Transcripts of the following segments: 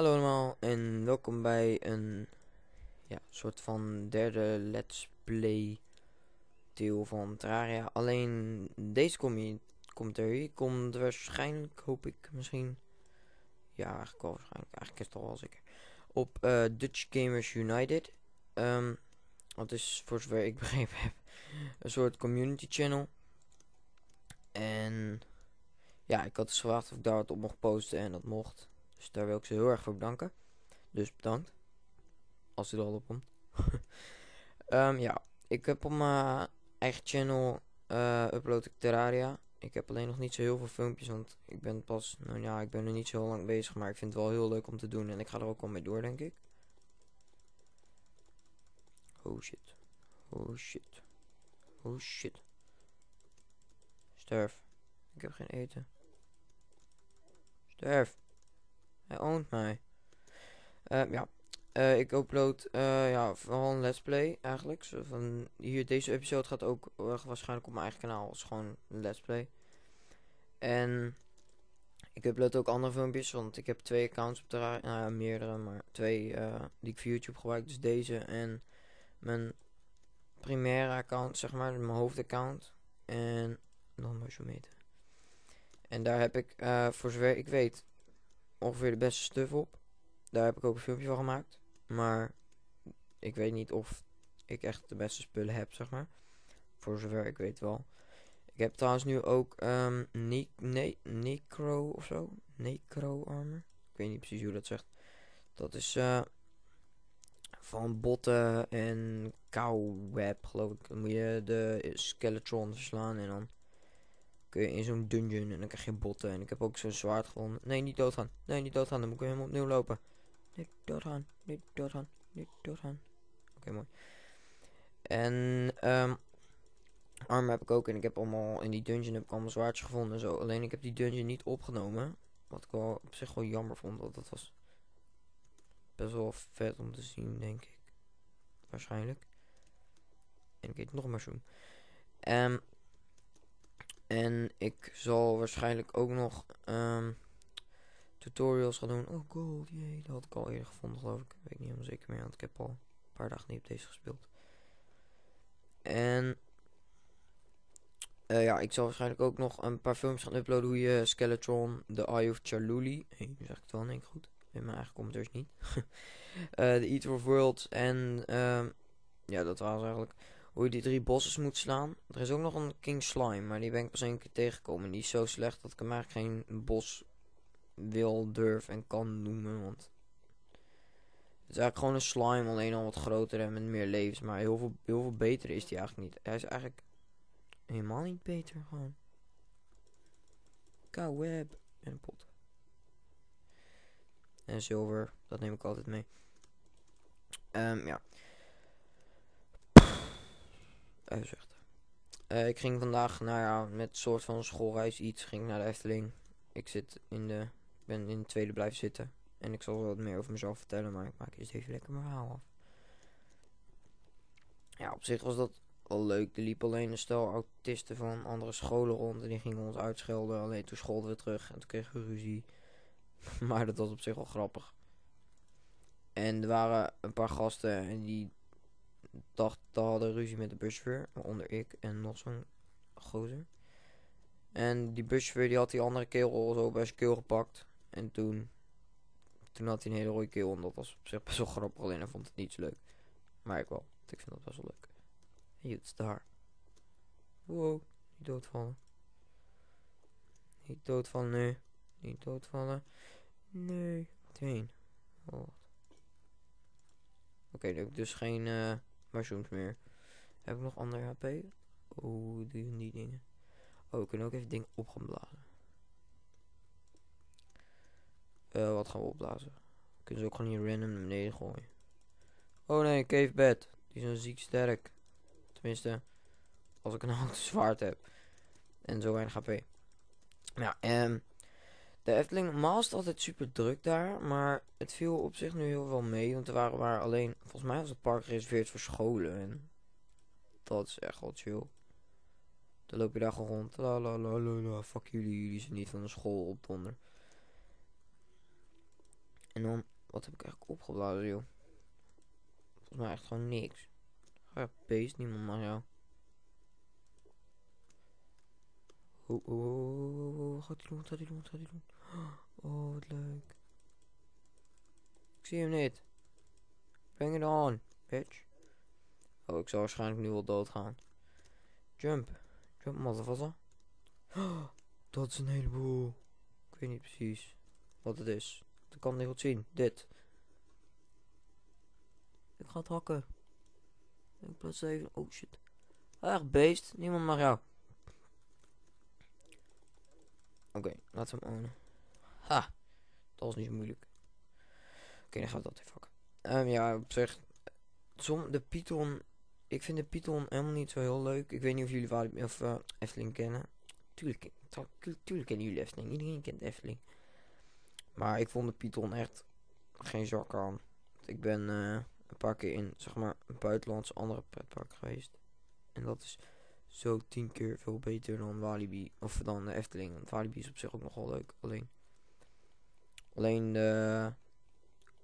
Hallo allemaal en welkom bij een soort van derde let's play deel van Terraria. Alleen deze komt waarschijnlijk, hoop ik, misschien. Ja, eigenlijk wel waarschijnlijk. Eigenlijk is het al wel zeker. Op Dutch Gamers United. Dat is, voor zover ik begrepen heb, een soort community channel. En ja, ik had dus gevraagd of ik daar wat op mocht posten en dat mocht. Dus daar wil ik ze heel erg voor bedanken. Dus bedankt. Als u er al op komt. Ik heb op mijn eigen channel upload ik Terraria. Ik heb alleen nog niet zo heel veel filmpjes. Want ik ben pas, ik ben er niet zo lang bezig. Maar ik vind het wel heel leuk om te doen. En ik ga er ook al mee door, denk ik. Oh shit. Oh shit. Oh shit. Sterf. Ik heb geen eten. Sterf. Hij oont mij. Ik upload vooral een let's play eigenlijk. Zo van hier, deze episode gaat ook waarschijnlijk op mijn eigen kanaal als gewoon een let's play. En ik upload ook andere filmpjes, want ik heb twee accounts op Terraria. Nou ja, meerdere, maar twee die ik voor YouTube gebruik. Dus deze en mijn primaire account, zeg maar, mijn hoofdaccount. En nog maar zo meten. En daar heb ik, voor zover ik weet, ongeveer de beste stuff op. Daar heb ik ook een filmpje van gemaakt. Maar ik weet niet of ik echt de beste spullen heb, zeg maar. Voor zover ik weet wel. Ik heb trouwens nu ook Necro of zo. Necro Armor. Ik weet niet precies hoe dat zegt. Dat is van botten en cowweb, geloof ik. Dan moet je de Skeletron verslaan en dan kun je in zo'n dungeon en dan krijg je botten. En ik heb ook zo'n zwaard gewonnen. Nee, niet doodgaan. Nee, niet doodgaan. Dan moet ik helemaal opnieuw lopen. Nee, doodgaan. Nee, doodgaan. Nee, doodgaan. Oké, mooi. En armen heb ik ook. En ik heb allemaal in die dungeon heb ik allemaal zwaardjes gevonden en zo. Alleen ik heb die dungeon niet opgenomen. Wat ik wel op zich wel jammer vond. Want dat was best wel vet om te zien, denk ik. Waarschijnlijk. En ik weet nog maar zo'n. En ik zal waarschijnlijk ook nog tutorials gaan doen. Oh god, jee, dat had ik al eerder gevonden, geloof ik. Weet ik niet helemaal zeker meer, want ik heb al een paar dagen niet op deze gespeeld. En ik zal waarschijnlijk ook nog een paar filmpjes gaan uploaden hoe je Skeletron, The Eye of Chaluli. Hé, nu zeg ik het wel denk ik goed. In mijn eigen commentaars niet. The Eater of World en dat was het eigenlijk. Hoe je die drie bossen moet slaan. Er is ook nog een King Slime. Maar die ben ik pas één keer tegengekomen. Die is zo slecht dat ik hem eigenlijk geen bos wil, durf en kan noemen. Want het is eigenlijk gewoon een slime. Alleen al wat groter en met meer levens. Maar heel veel beter is die eigenlijk niet. Hij is eigenlijk helemaal niet beter. Gewoon. Cowweb. En een pot. En zilver. Dat neem ik altijd mee. Ik ging vandaag met soort van schoolreis iets, ging naar de Efteling. Ik zit ben in de tweede blijven zitten. En ik zal wel wat meer over mezelf vertellen, maar ik maak eerst even lekker mijn verhaal af. Ja, op zich was dat wel leuk. Er liep alleen een stel autisten van andere scholen rond en die gingen ons uitschelden. Alleen toen scholden we terug en toen kregen we ruzie. Maar dat was op zich wel grappig. En er waren een paar gasten en die hadden ruzie met de buschauffeur, waaronder ik en nog zo'n gozer. En die buschauffeur die had die andere kerel zo bij zijn keel gepakt. En toen had hij een hele rode keel en dat was op zich best wel grappig. Alleen hij vond het niet zo leuk. Maar ik wel, want ik vind dat best wel leuk. Niet star. Wow, niet doodvallen. Niet doodvallen, nee. Niet doodvallen. Nee. Wat heen? Oh. Oké, dan heb ik dus geen mushrooms meer. Heb ik nog andere HP? Oh, die dingen. Oh, we kunnen ook even dingen op gaan blazen. Wat gaan we opblazen? We kunnen ze ook gewoon hier random naar beneden gooien. Oh nee, Cave Bed. Die zijn ziek sterk. Tenminste, als ik een houten zwaard heb. En zo weinig HP. Nou, de Efteling, normaal is het altijd super druk daar, maar het viel op zich nu heel veel mee, want er waren alleen, volgens mij was het park gereserveerd voor scholen en dat is echt wel chill. Dan loop je daar gewoon rond, la la la la, fuck jullie zijn niet van de school op donder. En dan, wat heb ik eigenlijk opgeblazen, joh? Volgens mij echt gewoon niks. Ga pees niemand maar jou. Oh, gaat hij doen, gaat hij doen, gaat hij doen. Oh, wat leuk. Ik zie hem niet. Bring it on, bitch. Oh, ik zal waarschijnlijk nu wel doodgaan. Jump. Jump, motherfucker. Dat is een heleboel. Ik weet niet precies wat het is. Dat kan niet goed zien. Dit. Ik ga het hakken. Ik plaats even. Oh shit. Echt beest. Niemand mag jou. Oké, laten we hem ownen. Ha. Dat was niet zo moeilijk. Oké, dan gaan we dat even hakken. Ja, op zich. De Python. Ik vind de Python helemaal niet zo heel leuk. Ik weet niet of jullie Walibi of Efteling kennen. Tuurlijk kennen jullie Efteling. Iedereen kent Efteling. Maar ik vond de Python echt geen zak aan. Ik ben een paar keer in, zeg maar, een buitenlandse andere pretpark geweest. En dat is zo 10 keer veel beter dan Walibi. Of dan de Efteling. Want Walibi is op zich ook nogal leuk. Alleen de...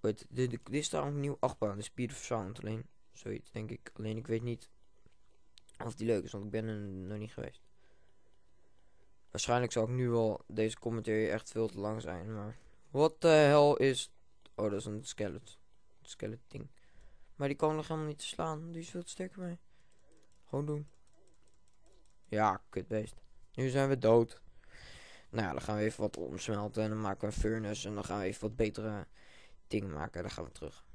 Weet, dit is daar een nieuw achtbaan. De speed of sound. Alleen zoiets, denk ik. Alleen ik weet niet of die leuk is. Want ik ben er nog niet geweest. Waarschijnlijk zal ik nu wel deze commentaar echt veel te lang zijn, maar... Wat de hel is... Oh, dat is een skelet. Skeleting. Maar die kan nog helemaal niet te slaan. Die is veel te sterker mee. Gewoon doen. Ja, kutbeest. Nu zijn we dood. Nou ja, dan gaan we even wat omsmelten. En dan maken we een furnace. En dan gaan we even wat betere dingen maken. En dan gaan we terug.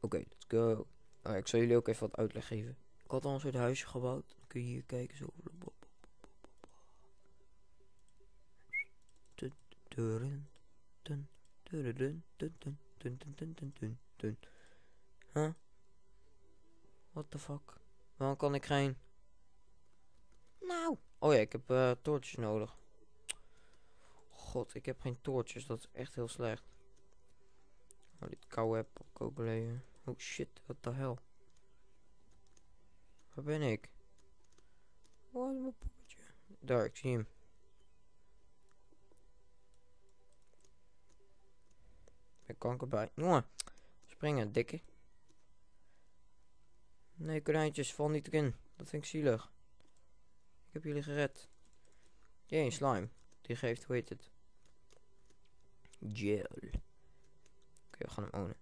Oké, let's go. Oh, ik zal jullie ook even wat uitleg geven. Ik had al een soort huisje gebouwd. Dan kun je hier kijken zo. Huh? What the fuck? Waarom kan ik geen... Nou! Oh ja, ik heb toortjes nodig. God, ik heb geen toortjes. Dat is echt heel slecht. Oh, dit koude heb ik ook beleven. Oh shit, what the hell? Waar ben ik? Oh, mijn poppetje. Daar, ik zie hem. Ik kan erbij. Jongen, springen, dikke. Nee, konijntjes, val niet in. Dat vind ik zielig. Ik heb jullie gered. Jee, slime. Die geeft, hoe heet het? Gel. Oké, we gaan hem ownen.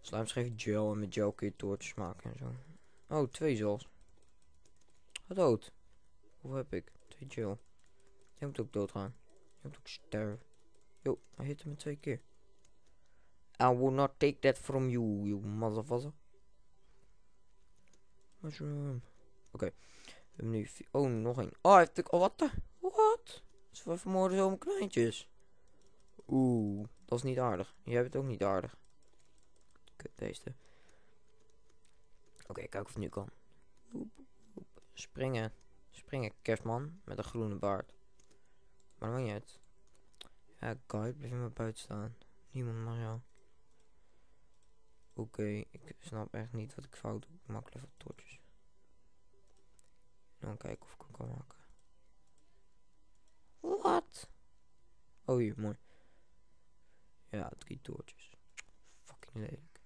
Slime geeft gel en met gel kun je toortjes maken en zo. Oh, 2 zelfs. Ga dood. Hoeveel heb ik? 2 gel. Jij moet ook doodgaan. Jij moet ook sterven. Yo, hij hitte me 2 keer. I will not take that from you, you motherfucker. Mushroom. Oké. We hebben nu... Oh, nog één. Oh, heeft ik... Oh, wat de... Wat? Ze vermoorden zo mijn kleintjes. Oeh. Dat is niet aardig. Jij bent ook niet aardig. Kutbeesten. Oké, kijk of het nu kan. Springen. Springen, kerstman. Met een groene baard. Maar dan ben je het. Ja, guy, blijf maar buiten staan. Niemand maar jou. Oké, ik snap echt niet wat ik fout doe. Ik maak even toortjes. Dan kijken of ik hem kan maken. Wat? Oh hier, mooi. Ja, 3 toortjes. Fucking lelijk.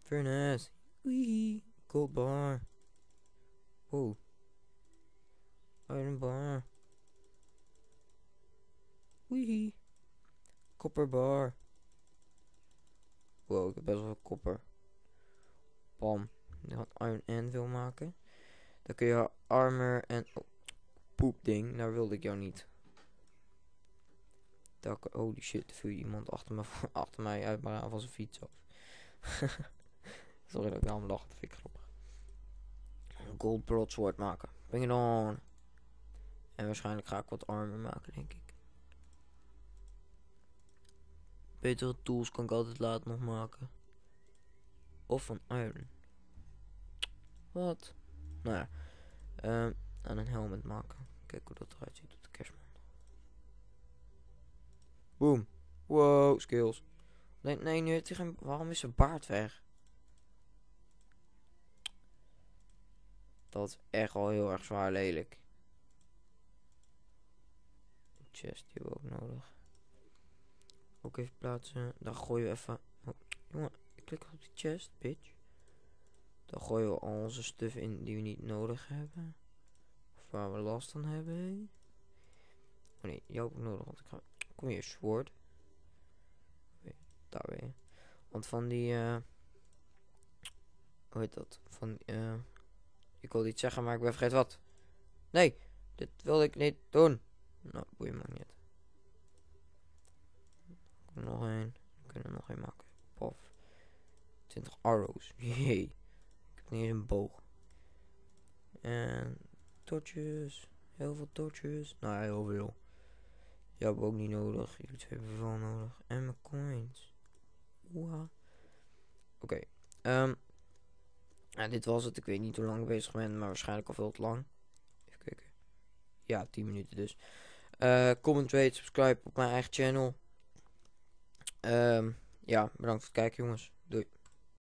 Furnace. Wee. Gold bar. Wow. Iron bar. Wee. Copper bar. Wow, ik heb best wel veel kopper. Bam. Je gaat iron anvil maken. Dan kun je armor en... Oh, poepding. Daar wilde ik jou niet. Holy shit, viel iemand achter mij uit maar van zijn fiets af. Sorry dat ik daarom lacht. Dat vind ik grappig. Gold broadsword maken. Bring it on. En waarschijnlijk ga ik wat armor maken, denk ik. Betere tools kan ik altijd later nog maken. Of van iron. Wat? Nou ja. En een helmet maken. Kijk hoe dat eruit ziet op de kerstman. Boom. Wow, skills. Nee, nu heeft hij geen... Waarom is zijn baard weg? Dat is echt al heel erg zwaar lelijk. Chest die we ook nodig. ook even plaatsen. Dan gooien we even... Oh, jongen, ik klik op die chest, bitch. Dan gooien we al onze stuff in die we niet nodig hebben. Of waar we last van hebben. Oh nee, jou ook nodig, want ik ga... Kom hier, sword. Daar weer. Want van die... Hoe heet dat? Van ik wil iets zeggen, maar ik ben vergeet wat. Nee, dit wilde ik niet doen. Nou, boeien maar niet. Nog één. We kunnen er nog één maken. Pof. 20 arrows. Jee. Ik heb niet eens een boog. En... Torches. Heel veel torches. Nou, heel veel. Jou heb ik ook niet nodig. Jullie twee hebben wel nodig. En mijn coins. Oeh. Oké. Dit was het. Ik weet niet hoe lang ik bezig ben, maar waarschijnlijk al veel te lang. Even kijken. Ja, 10 minuten dus. Comment, rate, subscribe op mijn eigen channel. Ja, bedankt voor het kijken, jongens.